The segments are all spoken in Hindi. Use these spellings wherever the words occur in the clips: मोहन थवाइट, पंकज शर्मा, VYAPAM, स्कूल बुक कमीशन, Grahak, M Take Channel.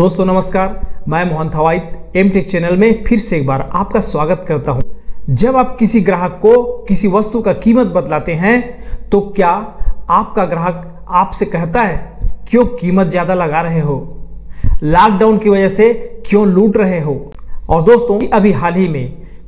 दोस्तों नमस्कार, मैं मोहन थवाइट एमटेक चैनल में फिर से एक बार आपका स्वागत करता हूं। जब आप किसी ग्राहक को किसी वस्तु का कीमत बतलाते हैं तो क्या आपका ग्राहक आपसे कहता है क्यों कीमत ज़्यादा लगा रहे हो, लॉकडाउन की वजह से क्यों लूट रहे हो। और दोस्तों अभी हाल ही में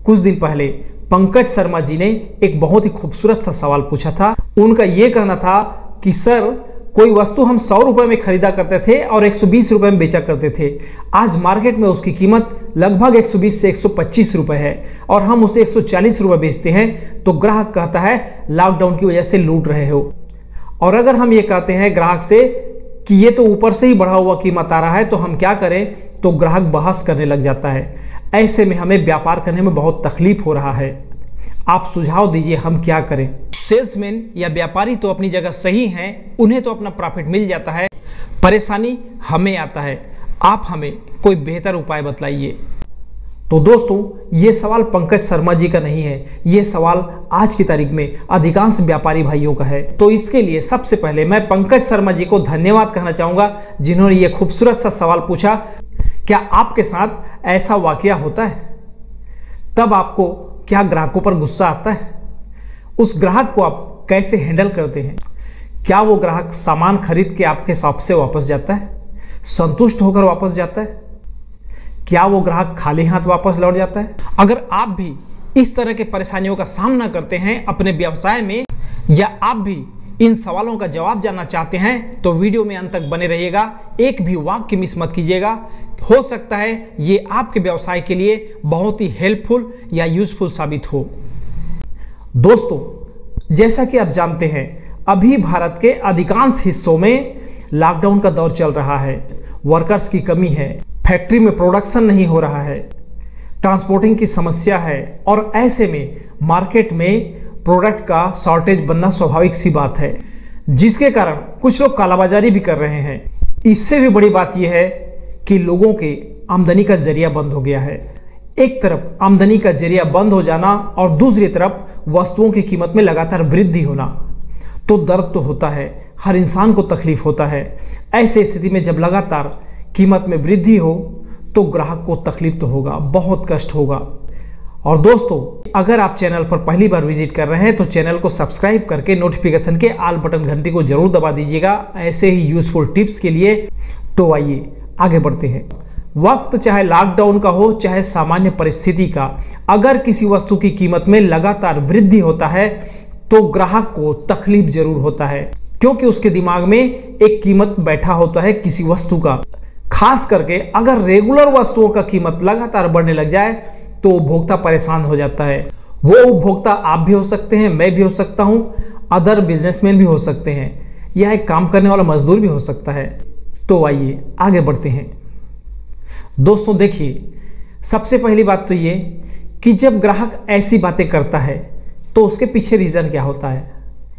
कुछ दिन पहले पंकज शर्मा जी ने एक बहुत ही खूबसूरत सा सवाल पूछा था। उनका ये कहना था कि सर कोई वस्तु हम 100 रुपये में खरीदा करते थे और 120 रुपये में बेचा करते थे, आज मार्केट में उसकी कीमत लगभग 120 से 125 रुपये है और हम उसे 140 रुपये बेचते हैं, तो ग्राहक कहता है लॉकडाउन की वजह से लूट रहे हो। और अगर हम ये कहते हैं ग्राहक से कि ये तो ऊपर से ही बढ़ा हुआ कीमत आ रहा है तो हम क्या करें, तो ग्राहक बहस करने लग जाता है। ऐसे में हमें व्यापार करने में बहुत तकलीफ हो रहा है। आप सुझाव दीजिए हम क्या करें। सेल्समैन या व्यापारी तो अपनी जगह सही हैं, उन्हें तो अपना प्रॉफिट मिल जाता है, परेशानी हमें आता है। आप हमें कोई बेहतर उपाय बतलाइए। तो दोस्तों ये सवाल पंकज शर्मा जी का नहीं है, ये सवाल आज की तारीख में अधिकांश व्यापारी भाइयों का है। तो इसके लिए सबसे पहले मैं पंकज शर्मा जी को धन्यवाद कहना चाहूँगा जिन्होंने ये खूबसूरत सा सवाल पूछा। क्या आपके साथ ऐसा वाकया होता है? तब आपको क्या ग्राहकों पर गुस्सा आता है? उस ग्राहक को आप कैसे हैंडल करते हैं? क्या वो ग्राहक सामान खरीद के आपके शॉप से वापस जाता है, संतुष्ट होकर वापस जाता है? क्या वो ग्राहक खाली हाथ वापस लौट जाता है? अगर आप भी इस तरह के परेशानियों का सामना करते हैं अपने व्यवसाय में या आप भी इन सवालों का जवाब जानना चाहते हैं तो वीडियो में अंत तक बने रहिएगा, एक भी वाक्य मिस मत कीजिएगा। हो सकता है ये आपके व्यवसाय के लिए बहुत ही हेल्पफुल या यूजफुल साबित हो। दोस्तों जैसा कि आप जानते हैं अभी भारत के अधिकांश हिस्सों में लॉकडाउन का दौर चल रहा है, वर्कर्स की कमी है, फैक्ट्री में प्रोडक्शन नहीं हो रहा है, ट्रांसपोर्टिंग की समस्या है और ऐसे में मार्केट में प्रोडक्ट का शॉर्टेज बनना स्वाभाविक सी बात है, जिसके कारण कुछ लोग कालाबाजारी भी कर रहे हैं। इससे भी बड़ी बात यह है कि लोगों के आमदनी का जरिया बंद हो गया है। एक तरफ आमदनी का जरिया बंद हो जाना और दूसरी तरफ वस्तुओं की कीमत में लगातार वृद्धि होना, तो दर्द तो होता है, हर इंसान को तकलीफ होता है। ऐसे स्थिति में जब लगातार कीमत में वृद्धि हो तो ग्राहक को तकलीफ तो होगा, बहुत कष्ट होगा। और दोस्तों अगर आप चैनल पर पहली बार विजिट कर रहे हैं तो चैनल को सब्सक्राइब करके नोटिफिकेशन के ऑल बटन घंटी को जरूर दबा दीजिएगा ऐसे ही यूजफुल टिप्स के लिए। तो आइए आगे बढ़ते हैं। वक्त चाहे लॉकडाउन का हो चाहे सामान्य परिस्थिति का, अगर किसी वस्तु की कीमत में लगातार वृद्धि होता है तो ग्राहक को तकलीफ जरूर होता है, क्योंकि उसके दिमाग में एक कीमत बैठा होता है किसी वस्तु का। खास करके अगर रेगुलर वस्तुओं का कीमत लगातार बढ़ने लग जाए तो उपभोक्ता परेशान हो जाता है। वो उपभोक्ता आप भी हो सकते हैं, मैं भी हो सकता हूँ, अदर बिजनेसमैन भी हो सकते हैं या एक काम करने वाला मजदूर भी हो सकता है। तो आइए आगे बढ़ते हैं। दोस्तों देखिए सबसे पहली बात तो ये कि जब ग्राहक ऐसी बातें करता है तो उसके पीछे रीज़न क्या होता है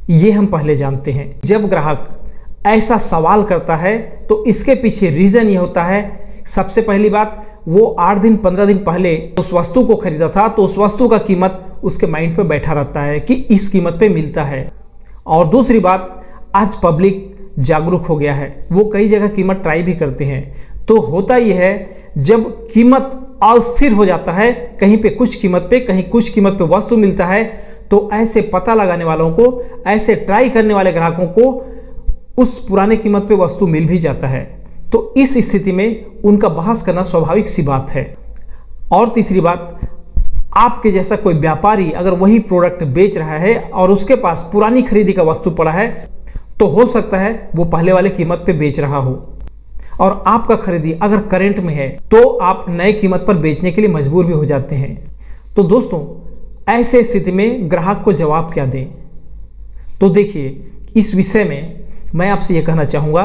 ये हम पहले जानते हैं। जब ग्राहक ऐसा सवाल करता है तो इसके पीछे रीज़न ये होता है, सबसे पहली बात वो 8 दिन 15 दिन पहले उस वस्तु को खरीदा था तो उस वस्तु का कीमत उसके माइंड पे बैठा रहता है कि इस कीमत पे मिलता है। और दूसरी बात आज पब्लिक जागरूक हो गया है, वो कई जगह कीमत ट्राई भी करते हैं। तो होता यह है जब कीमत अस्थिर हो जाता है, कहीं पे कुछ कीमत पे कहीं कुछ कीमत पे वस्तु मिलता है, तो ऐसे पता लगाने वालों को, ऐसे ट्राई करने वाले ग्राहकों को उस पुराने कीमत पे वस्तु मिल भी जाता है। तो इस स्थिति में उनका बहस करना स्वाभाविक सी बात है। और तीसरी बात, आपके जैसा कोई व्यापारी अगर वही प्रोडक्ट बेच रहा है और उसके पास पुरानी खरीदी का वस्तु पड़ा है तो हो सकता है वो पहले वाले कीमत पे बेच रहा हो और आपका खरीदी अगर करंट में है तो आप नए कीमत पर बेचने के लिए मजबूर भी हो जाते हैं। तो दोस्तों ऐसे स्थिति में ग्राहक को जवाब क्या दें? तो देखिए इस विषय में मैं आपसे ये कहना चाहूँगा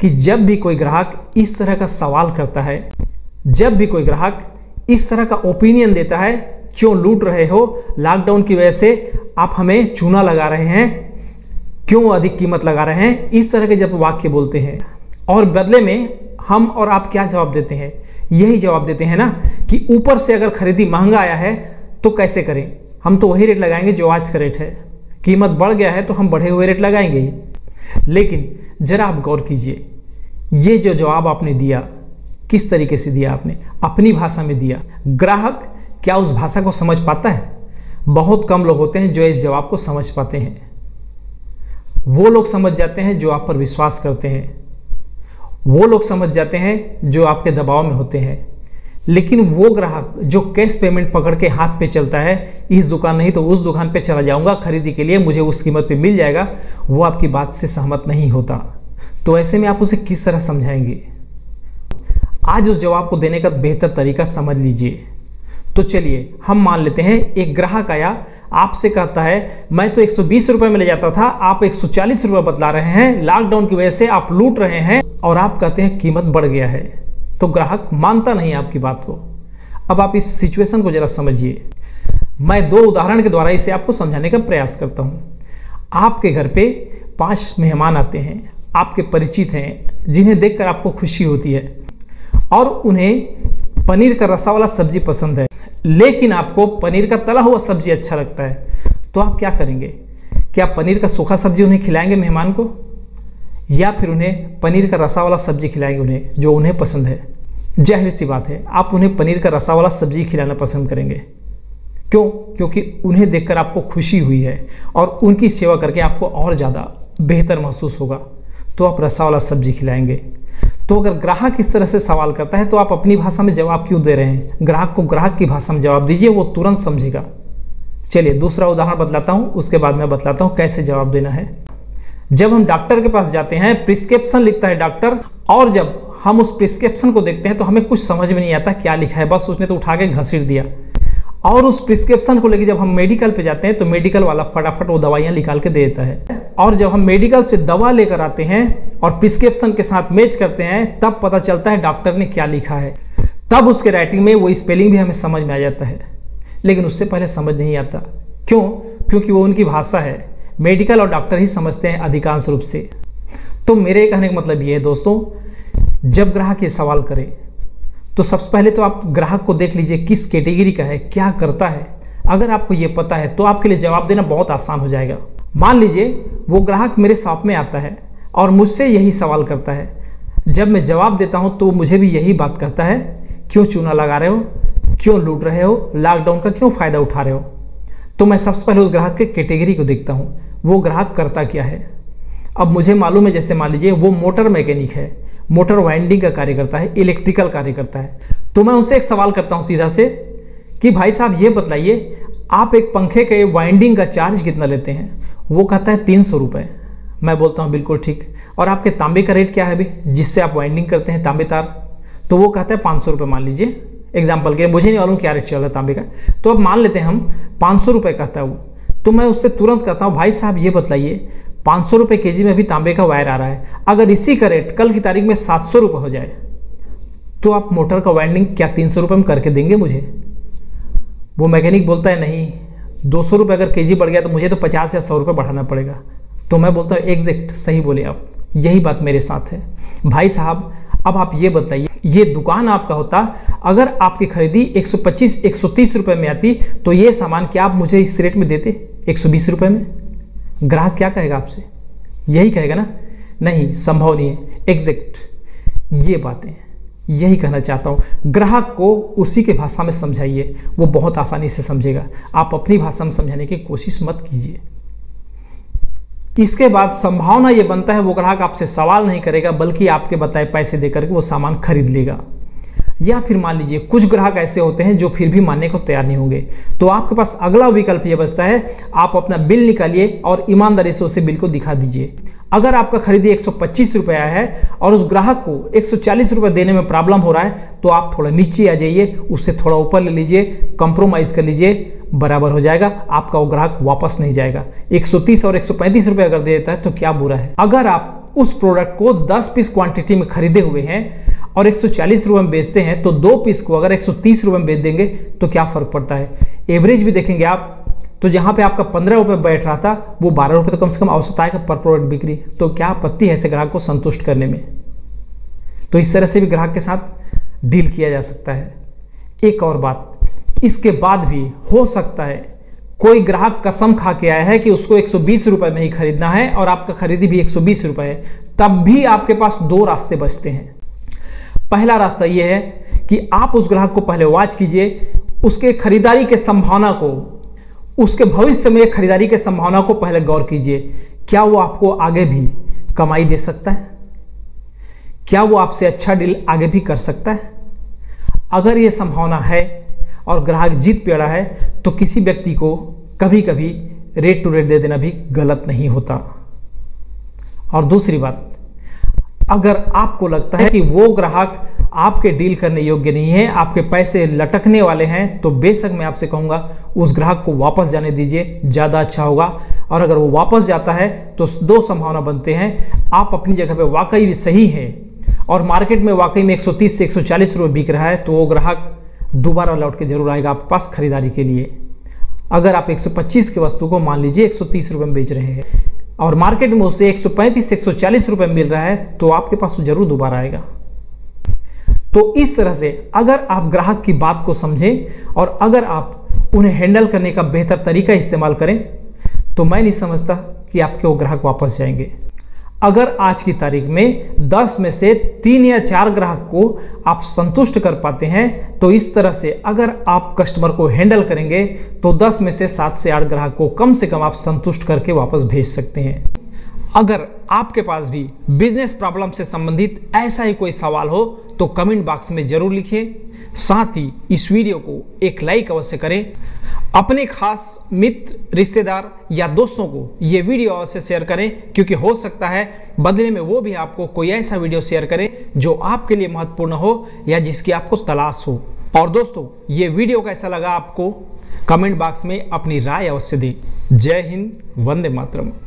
कि जब भी कोई ग्राहक इस तरह का सवाल करता है, जब भी कोई ग्राहक इस तरह का ओपिनियन देता है क्यों लूट रहे हो, लॉकडाउन की वजह से आप हमें चूना लगा रहे हैं, क्यों अधिक कीमत लगा रहे हैं, इस तरह के जब वाक्य बोलते हैं और बदले में हम और आप क्या जवाब देते हैं, यही जवाब देते हैं ना कि ऊपर से अगर खरीदी महंगा आया है तो कैसे करें, हम तो वही रेट लगाएंगे जो आज का रेट है, कीमत बढ़ गया है तो हम बढ़े हुए रेट लगाएंगे। लेकिन जरा आप गौर कीजिए, ये जो जवाब आपने दिया किस तरीके से दिया आपने, अपनी भाषा में दिया। ग्राहक क्या उस भाषा को समझ पाता है? बहुत कम लोग होते हैं जो इस जवाब को समझ पाते हैं। वो लोग समझ जाते हैं जो आप पर विश्वास करते हैं, वो लोग समझ जाते हैं जो आपके दबाव में होते हैं। लेकिन वो ग्राहक जो कैश पेमेंट पकड़ के हाथ पे चलता है, इस दुकान नहीं तो उस दुकान पे चला जाऊंगा खरीदी के लिए, मुझे उस कीमत पे मिल जाएगा, वो आपकी बात से सहमत नहीं होता। तो ऐसे में आप उसे किस तरह समझाएंगे? आज उस जवाब को देने का बेहतर तरीका समझ लीजिए। तो चलिए हम मान लेते हैं एक ग्राहक आया, आपसे कहता है मैं तो 120 रुपए में ले जाता था, आप 140 रुपए बतला रहे हैं, लॉकडाउन की वजह से आप लूट रहे हैं, और आप कहते हैं कीमत बढ़ गया है। तो ग्राहक मानता नहीं आपकी बात को। अब आप इस सिचुएशन को जरा समझिए। मैं दो उदाहरण के द्वारा इसे आपको समझाने का प्रयास करता हूँ। आपके घर पे 5 मेहमान आते हैं, आपके परिचित हैं, जिन्हें देखकर आपको खुशी होती है और उन्हें पनीर का रसा वाला सब्जी पसंद है, लेकिन आपको पनीर का तला हुआ सब्जी अच्छा लगता है। तो आप क्या करेंगे? क्या पनीर का सूखा सब्जी उन्हें खिलाएंगे मेहमान को, या फिर उन्हें पनीर का रसा वाला सब्जी खिलाएंगे उन्हें जो उन्हें पसंद है? जाहिर सी बात है, आप उन्हें पनीर का रसा वाला सब्जी खिलाना पसंद करेंगे। क्यों? क्योंकि उन्हें देखकर आपको खुशी हुई है और उनकी सेवा करके आपको और ज़्यादा बेहतर महसूस होगा, तो आप रसा वाला सब्जी खिलाएंगे। तो अगर ग्राहक इस तरह से सवाल करता है तो आप अपनी भाषा में जवाब क्यों दे रहे हैं? ग्राहक को ग्राहक की भाषा में जवाब दीजिए, वो तुरंत समझेगा। चलिए दूसरा उदाहरण बतलाता हूँ, उसके बाद मैं बतलाता हूँ कैसे जवाब देना है। जब हम डॉक्टर के पास जाते हैं, प्रिस्क्रिप्शन लिखता है डॉक्टर, और जब हम उस प्रिस्क्रिप्शन को देखते हैं तो हमें कुछ समझ में नहीं आता क्या लिखा है, बस उसने तो उठा के घसीट दिया। और उस प्रिस्क्रिप्शन को लेकर जब हम मेडिकल पे जाते हैं तो मेडिकल वाला फटाफट वो दवाइयाँ निकाल के दे देता है। और जब हम मेडिकल से दवा लेकर आते हैं और प्रिस्क्रिप्शन के साथ मैच करते हैं, तब पता चलता है डॉक्टर ने क्या लिखा है। तब उसके राइटिंग में वो स्पेलिंग भी हमें समझ में आ जाता है, लेकिन उससे पहले समझ नहीं आता। क्यों? क्योंकि वो उनकी भाषा है, मेडिकल और डॉक्टर ही समझते हैं अधिकांश रूप से। तो मेरे कहने का मतलब ये है दोस्तों, जब ग्राहक ये सवाल करे तो सबसे पहले तो आप ग्राहक को देख लीजिए किस कैटेगरी का है, क्या करता है। अगर आपको ये पता है तो आपके लिए जवाब देना बहुत आसान हो जाएगा। मान लीजिए वो ग्राहक मेरे शॉप में आता है और मुझसे यही सवाल करता है। जब मैं जवाब देता हूँ तो मुझे भी यही बात कहता है, क्यों चूना लगा रहे हो, क्यों लूट रहे हो, लॉकडाउन का क्यों फ़ायदा उठा रहे हो। तो मैं सबसे पहले उस ग्राहक के कैटेगरी को देखता हूँ, वो ग्राहक करता क्या है। अब मुझे मालूम है, जैसे मान लीजिए वो मोटर मैकेनिक है, मोटर वाइंडिंग का कार्य करता है, इलेक्ट्रिकल कार्य करता है। तो मैं उनसे एक सवाल करता हूँ सीधा से कि भाई साहब ये बतलाइए आप एक पंखे के वाइंडिंग का चार्ज कितना लेते हैं? वो कहता है 300 रुपये। मैं बोलता हूँ बिल्कुल ठीक, और आपके तांबे का रेट क्या है अभी जिससे आप वाइंडिंग करते हैं, तांबे तार? तो वो कहता है 500 रुपये, मान लीजिए एग्जाम्पल के, मुझे नहीं मालूम क्या रेट चल रहा है तांबे का, तो अब मान लेते हैं हम 500 रुपये कहता है वो। तो मैं उससे तुरंत कहता हूँ भाई साहब ये बतलाइए 500 रुपये के जी में अभी तांबे का वायर आ रहा है, अगर इसी का रेट कल की तारीख में 700 रुपये हो जाए तो आप मोटर का वाइंडिंग क्या 300 रुपये में करके देंगे मुझे? वो मैकेनिक बोलता है नहीं, 200 रुपये अगर के जी बढ़ गया तो मुझे तो 50 या 100 रुपये बढ़ाना पड़ेगा। तो मैं बोलता हूँ एग्जैक्ट सही बोले आप, यही बात मेरे साथ है। भाई साहब अब आप ये बताइए, ये दुकान आपका होता, अगर आपकी खरीदी 125-130 रुपये में आती तो ये सामान क्या आप मुझे इस रेट में देते 120 रुपये में? ग्राहक क्या कहेगा आपसे? यही कहेगा ना, नहीं संभव नहीं है। एग्जैक्ट ये बातें, यही कहना चाहता हूँ। ग्राहक को उसी के भाषा में समझाइए, वो बहुत आसानी से समझेगा। आप अपनी भाषा में समझाने की कोशिश मत कीजिए। इसके बाद संभावना ये बनता है वो ग्राहक आपसे सवाल नहीं करेगा, बल्कि आपके बताए पैसे देकर के वो सामान खरीद लेगा। या फिर मान लीजिए कुछ ग्राहक ऐसे होते हैं जो फिर भी मानने को तैयार नहीं होंगे, तो आपके पास अगला विकल्प ये बचता है, आप अपना बिल निकालिए और ईमानदारी से उसे बिल को दिखा दीजिए। अगर आपका खरीदी 125 रुपया है और उस ग्राहक को 140 रुपये देने में प्रॉब्लम हो रहा है, तो आप थोड़ा नीचे आ जाइए, उससे थोड़ा ऊपर ले लीजिए, कंप्रोमाइज़ कर लीजिए, बराबर हो जाएगा। आपका वो ग्राहक वापस नहीं जाएगा। 130 और 135 रुपये अगर दे देता है तो क्या बुरा है। अगर आप उस प्रोडक्ट को 10 पीस क्वांटिटी में खरीदे हुए हैं और 140 रुपये में बेचते हैं, तो 2 पीस को अगर 130 रुपये में बेच देंगे तो क्या फ़र्क पड़ता है। एवरेज भी देखेंगे आप तो जहाँ पे आपका 15 रुपये बैठ रहा था वो 12 रुपये तो कम से कम औसत आएगा पर प्रोडक्ट बिक्री। तो क्या आपत्ति है ऐसे ग्राहक को संतुष्ट करने में? तो इस तरह से भी ग्राहक के साथ डील किया जा सकता है। एक और बात, इसके बाद भी हो सकता है कोई ग्राहक कसम खा के आया है कि उसको 120 रुपये में ही खरीदना है और आपका खरीदी भी 120 रुपये है, तब भी आपके पास 2 रास्ते बचते हैं। पहला रास्ता यह है कि आप उस ग्राहक को पहले वॉच कीजिए, उसके खरीदारी के संभावना को, उसके भविष्य में खरीदारी के संभावना को पहले गौर कीजिए। क्या वो आपको आगे भी कमाई दे सकता है? क्या वो आपसे अच्छा डील आगे भी कर सकता है? अगर ये संभावना है और ग्राहक जीत पे अड़ा है तो किसी व्यक्ति को कभी कभी रेट टू रेट दे देना भी गलत नहीं होता। और दूसरी बात, अगर आपको लगता है कि वो ग्राहक आपके डील करने योग्य नहीं है, आपके पैसे लटकने वाले हैं, तो बेशक मैं आपसे कहूँगा उस ग्राहक को वापस जाने दीजिए, ज़्यादा अच्छा होगा। और अगर वो वापस जाता है तो दो संभावना बनते हैं, आप अपनी जगह पे वाकई भी सही हैं और मार्केट में वाकई में 130 से 140 रुपये बिक रहा है तो वो ग्राहक दोबारा लौट के ज़रूर आएगा आपके पास खरीदारी के लिए। अगर आप 125 की वस्तु को मान लीजिए 130 रुपये में बेच रहे हैं और मार्केट में उसे 135 से 140 रुपये मिल रहा है तो आपके पास वो ज़रूर दोबारा आएगा। तो इस तरह से अगर आप ग्राहक की बात को समझें और अगर आप उन्हें हैंडल करने का बेहतर तरीका इस्तेमाल करें तो मैं नहीं समझता कि आपके वो ग्राहक वापस जाएंगे। अगर आज की तारीख में 10 में से 3 या 4 ग्राहक को आप संतुष्ट कर पाते हैं तो इस तरह से अगर आप कस्टमर को हैंडल करेंगे तो 10 में से 7 से 8 ग्राहक को कम से कम आप संतुष्ट करके वापस भेज सकते हैं। अगर आपके पास भी बिजनेस प्रॉब्लम से संबंधित ऐसा ही कोई सवाल हो तो कमेंट बॉक्स में जरूर लिखिए। साथ ही इस वीडियो को एक लाइक अवश्य करें। अपने खास मित्र, रिश्तेदार या दोस्तों को ये वीडियो अवश्य शेयर करें क्योंकि हो सकता है बदले में वो भी आपको कोई ऐसा वीडियो शेयर करें जो आपके लिए महत्वपूर्ण हो या जिसकी आपको तलाश हो। और दोस्तों, ये वीडियो कैसा लगा आपको कमेंट बॉक्स में अपनी राय अवश्य दें। जय हिंद, वंदे मातरम।